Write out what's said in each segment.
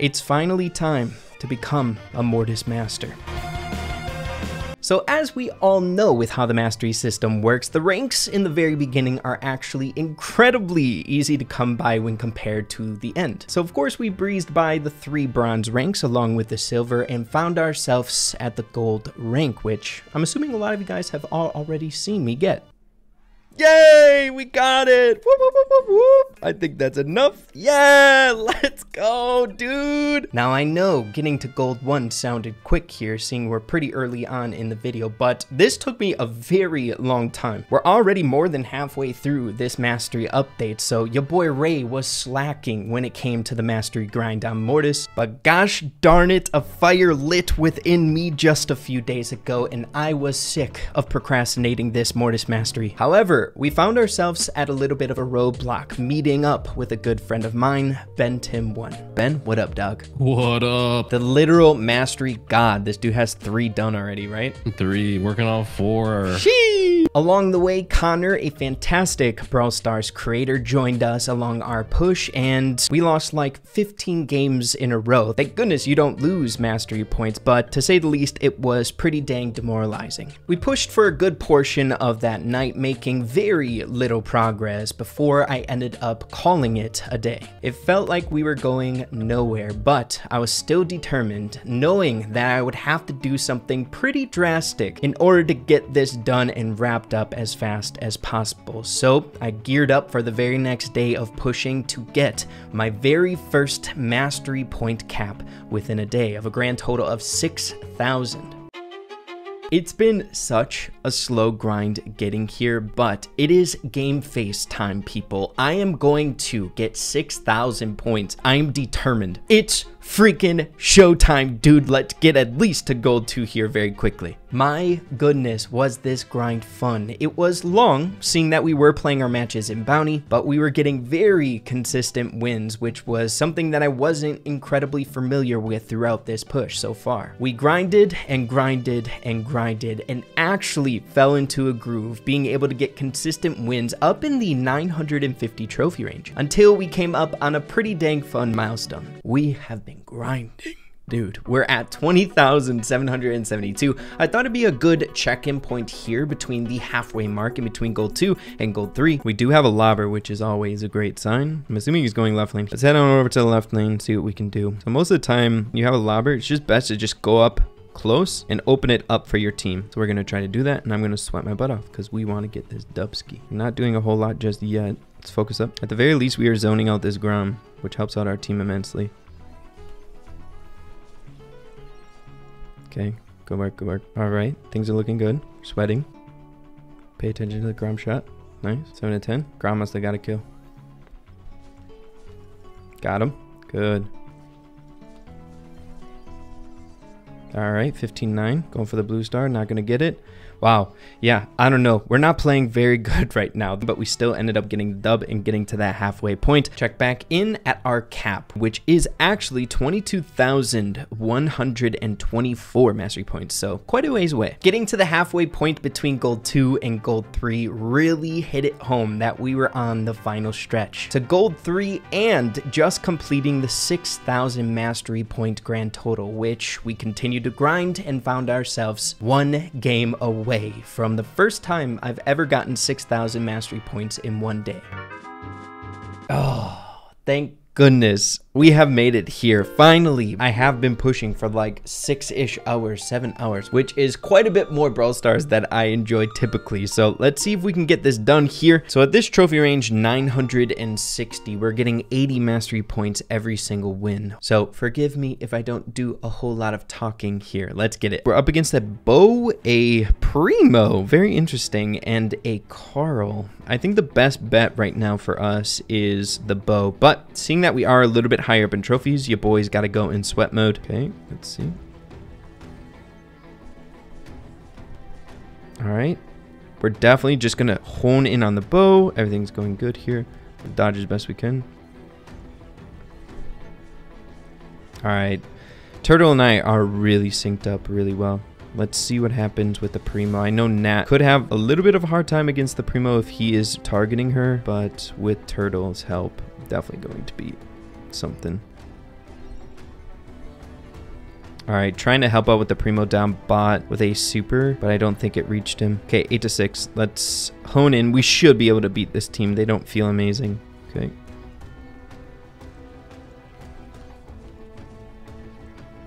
It's finally time to become a Mortis Master. So as we all know with how the mastery system works, the ranks in the very beginning are actually incredibly easy to come by when compared to the end. So of course we breezed by the 3 bronze ranks along with the silver and found ourselves at the gold rank, which I'm assuming a lot of you guys have all already seen me get. Yay, we got it! Whoop, whoop, whoop, whoop, whoop. I think that's enough. Yeah, let's go, dude! Now I know getting to gold 1 sounded quick here, seeing we're pretty early on in the video, but this took me a very long time. We're already more than halfway through this mastery update, so your boy Ray was slacking when it came to the mastery grind on Mortis, but gosh darn it, a fire lit within me just a few days ago, and I was sick of procrastinating this Mortis mastery. However, we found ourselves at a little bit of a roadblock, meeting up with a good friend of mine, Ben Tim One. Ben, what up, dog? What up? The literal mastery god. This dude has 3 done already, right? 3, working on 4. Sheesh. Along the way, Connor, a fantastic Brawl Stars creator, joined us along our push, and we lost like 15 games in a row. Thank goodness you don't lose mastery points, but to say the least, it was pretty dang demoralizing. We pushed for a good portion of that night, making very little progress before I ended up calling it a day. It felt like we were going nowhere, but I was still determined, knowing that I would have to do something pretty drastic in order to get this done and wrapped up as fast as possible. So I geared up for the very next day of pushing to get my very first mastery point cap within a day of a grand total of 6,000. It's been such a slow grind getting here, but it is game face time, people. I am going to get 6,000 points. I am determined. It's freaking showtime, dude. Let's get at least to gold 2 here very quickly. My goodness, was this grind fun. It was long, seeing that we were playing our matches in bounty, but we were getting very consistent wins, which was something that I wasn't incredibly familiar with throughout this push so far. We grinded and grinded and grinded and actually fell into a groove, being able to get consistent wins up in the 950 trophy range until we came up on a pretty dang fun milestone. We have been grinding. Dude, we're at 20,772. I thought it'd be a good check-in point here between the halfway mark in between gold 2 and gold 3. We do have a lobber, which is always a great sign. I'm assuming he's going left lane. Let's head on over to the left lane, see what we can do. So most of the time you have a lobber, it's just best to just go up close and open it up for your team. So we're gonna try to do that, and I'm gonna sweat my butt off because we wanna get this dubski. I'm not doing a whole lot just yet. Let's focus up. At the very least, we are zoning out this Grom, which helps out our team immensely. Okay, good work, good work. All right, things are looking good. Sweating. Pay attention to the Grom shot. Nice, 7 to 10. Grom must have got a kill. Got him, good. All right, 15-9, going for the blue star, not gonna get it. Wow, yeah, I don't know. We're not playing very good right now, but we still ended up getting the dub and getting to that halfway point. Check back in at our cap, which is actually 22,124 mastery points, so quite a ways away. Getting to the halfway point between gold 2 and gold 3 really hit it home that we were on the final stretch to gold 3 and just completing the 6,000 mastery point grand total, which we continued to grind and found ourselves 1 game away from the first time I've ever gotten 6,000 mastery points in one day. Oh, thank goodness. We have made it here, finally. I have been pushing for like 6-ish hours, 7 hours, which is quite a bit more Brawl Stars that I enjoy typically. So let's see if we can get this done here. So at this trophy range, 960, we're getting 80 mastery points every single win. So forgive me if I don't do a whole lot of talking here. Let's get it. We're up against a Bo, a Primo, very interesting, and a Carl. I think the best bet right now for us is the Bo, but seeing that we are a little bit higher up in trophies, your boy's got to go in sweat mode. Okay, let's see. All right, we're definitely just gonna hone in on the Bow. Everything's going good here. We'll dodge as best we can. All right, Turtle and I are really synced up really well. Let's see what happens with the Primo. I know Nat could have a little bit of a hard time against the Primo if he is targeting her, but with Turtle's help, definitely going to be something. Alright, trying to help out with the primo down bot with a super, but I don't think it reached him. Okay, 8-6. Let's hone in. We should be able to beat this team. They don't feel amazing. Okay.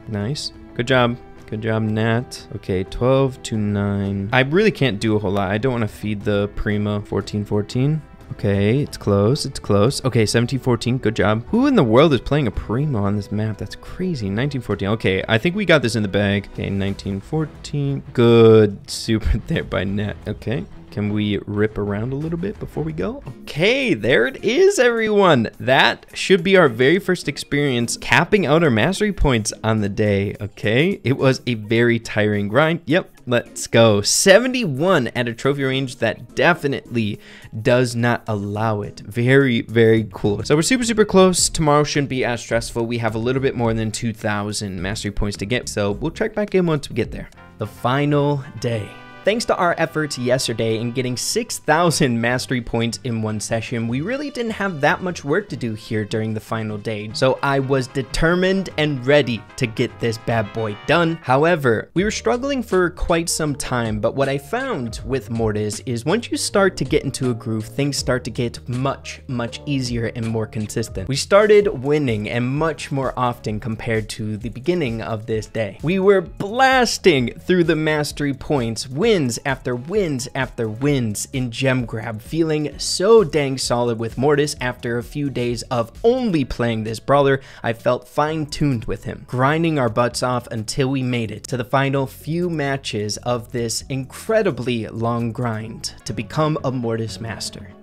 Nice. Good job. Good job, Nat. Okay, 12-9. I really can't do a whole lot. I don't want to feed the primo. 14-14. Okay, it's close. It's close. Okay, 17-14. Good job. Who in the world is playing a primo on this map? That's crazy. 19-14. Okay, I think we got this in the bag. Okay, 19-14. Good. Super there by Nat. Okay. Can we rip around a little bit before we go? Okay, there it is, everyone. That should be our very first experience capping out our mastery points on the day, okay? It was a very tiring grind. Yep, let's go. 71 at a trophy range that definitely does not allow it. Very, very cool. So we're super, super close. Tomorrow shouldn't be as stressful. We have a little bit more than 2,000 mastery points to get, so we'll check back in once we get there. The final day. Thanks to our efforts yesterday in getting 6,000 mastery points in one session, we really didn't have that much work to do here during the final day, so I was determined and ready to get this bad boy done. However, we were struggling for quite some time, but what I found with Mortis is once you start to get into a groove, things start to get much, much easier and more consistent. We started winning and much more often compared to the beginning of this day. We were blasting through the mastery points, wins after wins after wins in gem grab, feeling so dang solid with Mortis. After a few days of only playing this brawler, I felt fine-tuned with him, grinding our butts off until we made it to the final few matches of this incredibly long grind to become a Mortis master.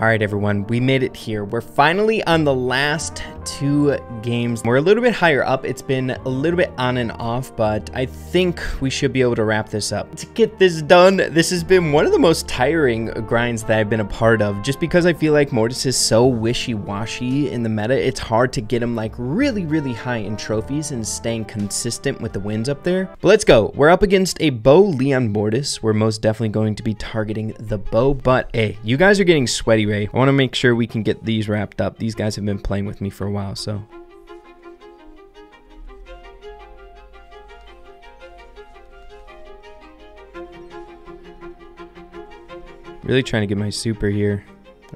All right, everyone, we made it here. We're finally on the last two games. We're a little bit higher up. It's been a little bit on and off, but I think we should be able to wrap this up. To get this done, this has been one of the most tiring grinds that I've been a part of, just because I feel like Mortis is so wishy-washy in the meta. It's hard to get him like really, really high in trophies and staying consistent with the wins up there. But let's go. We're up against a Bo Leon Mortis. We're most definitely going to be targeting the Bo, but hey, you guys are getting sweaty. I want to make sure we can get these wrapped up. These guys have been playing with me for a while, so... really trying to get my super here.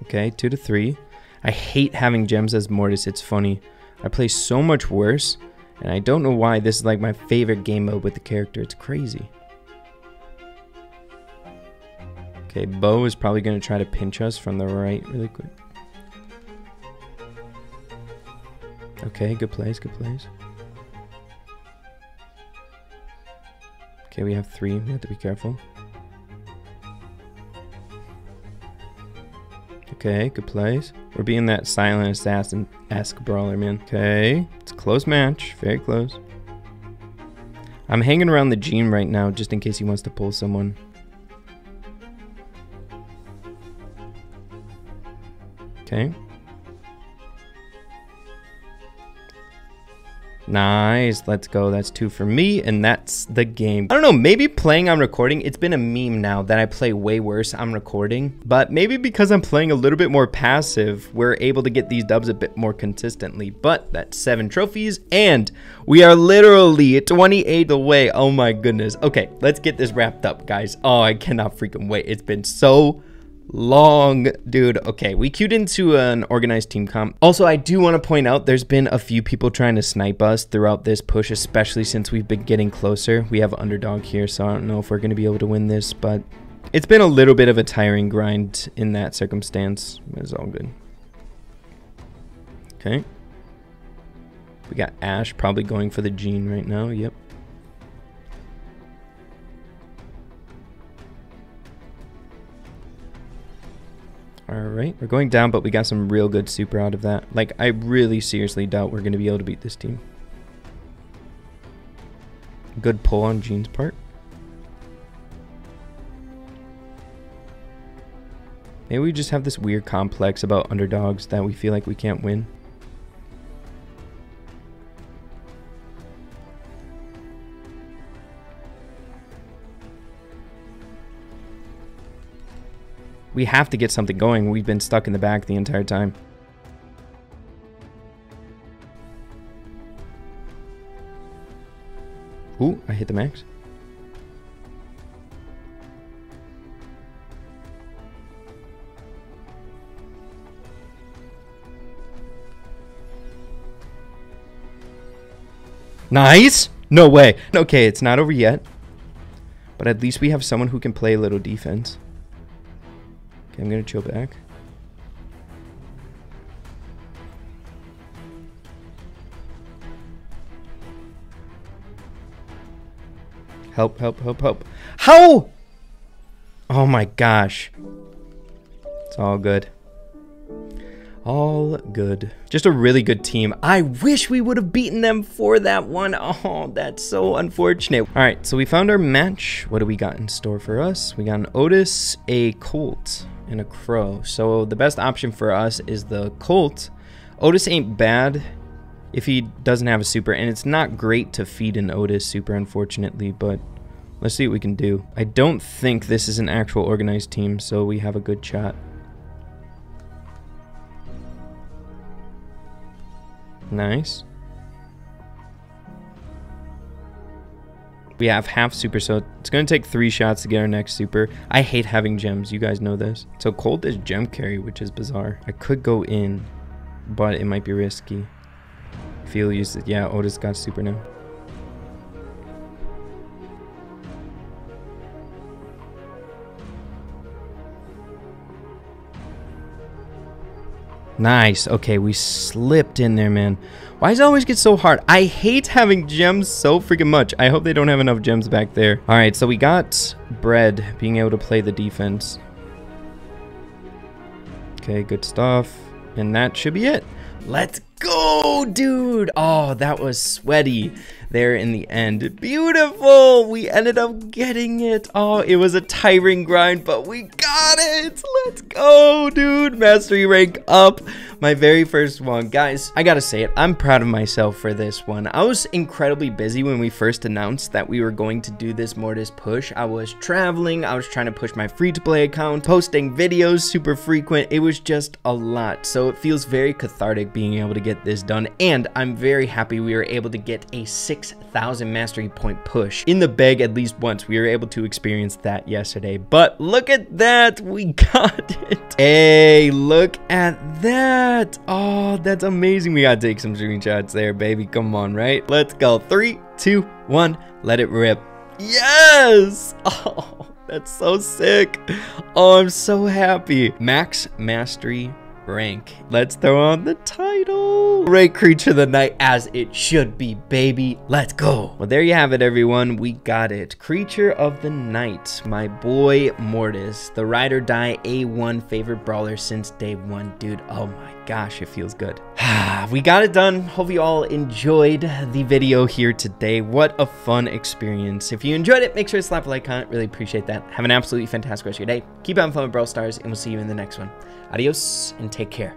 Okay, 2-3. I hate having gems as Mortis. It's funny. I play so much worse, and I don't know why this is like my favorite game mode with the character. It's crazy. Okay, Bo is probably going to try to pinch us from the right really quick. Okay, good plays, good plays. Okay, we have three. We have to be careful. Okay, good plays. We're being that silent assassin-esque brawler, man. Okay, it's a close match. Very close. I'm hanging around the Gene right now just in case he wants to pull someone. Okay. Nice. Let's go. That's two for me, and that's the game. I don't know. Maybe playing on recording, it's been a meme now that I play way worse on recording, but maybe because I'm playing a little bit more passive, we're able to get these dubs a bit more consistently. But that's 7 trophies, and we are literally 28 away. Oh my goodness. Okay, let's get this wrapped up, guys. Oh, I cannot freaking wait. It's been so long, dude. Okay, we queued into an organized team comp. Also, I do want to point out there's been a few people trying to snipe us throughout this push, especially since we've been getting closer. We have underdog here, so I don't know if we're going to be able to win this, but it's been a little bit of a tiring grind in that circumstance. It's all good. Okay. We got Ash probably going for the Gene right now. Yep. All right, we're going down, but we got some real good super out of that. Like, I really seriously doubt we're going to be able to beat this team. Good pull on Gene's part. Maybe we just have this weird complex about underdogs that we feel like we can't win. We have to get something going. We've been stuck in the back the entire time. Ooh, I hit the max. Nice! No way. Okay, it's not over yet. But at least we have someone who can play a little defense. Okay, I'm going to chill back. Help, help, help, help. How? Oh my gosh. It's all good. All good. Just a really good team. I wish we would have beaten them for that one. Oh, that's so unfortunate. All right, so we found our match. What do we got in store for us? We got an Otis, a Colt, and a Crow. So the best option for us is the Colt. Otis ain't bad if he doesn't have a super, and it's not great to feed an Otis super, unfortunately, but let's see what we can do. I don't think this is an actual organized team, so we have a good shot. Nice. We have half super, so it's going to take 3 shots to get our next super. I hate having gems. You guys know this. So Colt is gem carry, which is bizarre. I could go in, but it might be risky. Feel used it. Yeah, Otis got super now. Nice. Okay, we slipped in there, man. Why does it always get so hard? I hate having gems so freaking much. I hope they don't have enough gems back there. All right, so we got Bread being able to play the defense. Okay, good stuff. And that should be it. Let's go, dude. Oh, that was sweaty there in the end. Beautiful. We ended up getting it. Oh, it was a tiring grind, but we got it. Let's go, dude. Mastery rank up. My very first one. Guys, I gotta say it. I'm proud of myself for this one. I was incredibly busy when we first announced that we were going to do this Mortis push. I was traveling. I was trying to push my free-to-play account, posting videos super frequent. It was just a lot. So it feels very cathartic being able to get this done, and I'm very happy we were able to get a 6,000 mastery point push in the bag at least once. We were able to experience that yesterday, but look at that, we got it. Hey, look at that. Oh, that's amazing. We gotta take some screenshots there, baby. Come on, right? Let's go. 3, 2, 1, let it rip. Yes. Oh, that's so sick. Oh, I'm so happy. Max mastery rank. Let's throw on the title. Rank Creature of the Night as it should be, baby. Let's go. Well, there you have it, everyone. We got it. Creature of the Night. My boy Mortis. The ride or die A1 favorite brawler since day one. Dude, oh my gosh, it feels good. We got it done. Hope you all enjoyed the video here today. What a fun experience. If you enjoyed it, make sure to slap a like on it. Really appreciate that. Have an absolutely fantastic rest of your day. Keep having fun with Brawl Stars, and we'll see you in the next one. Adios and take care.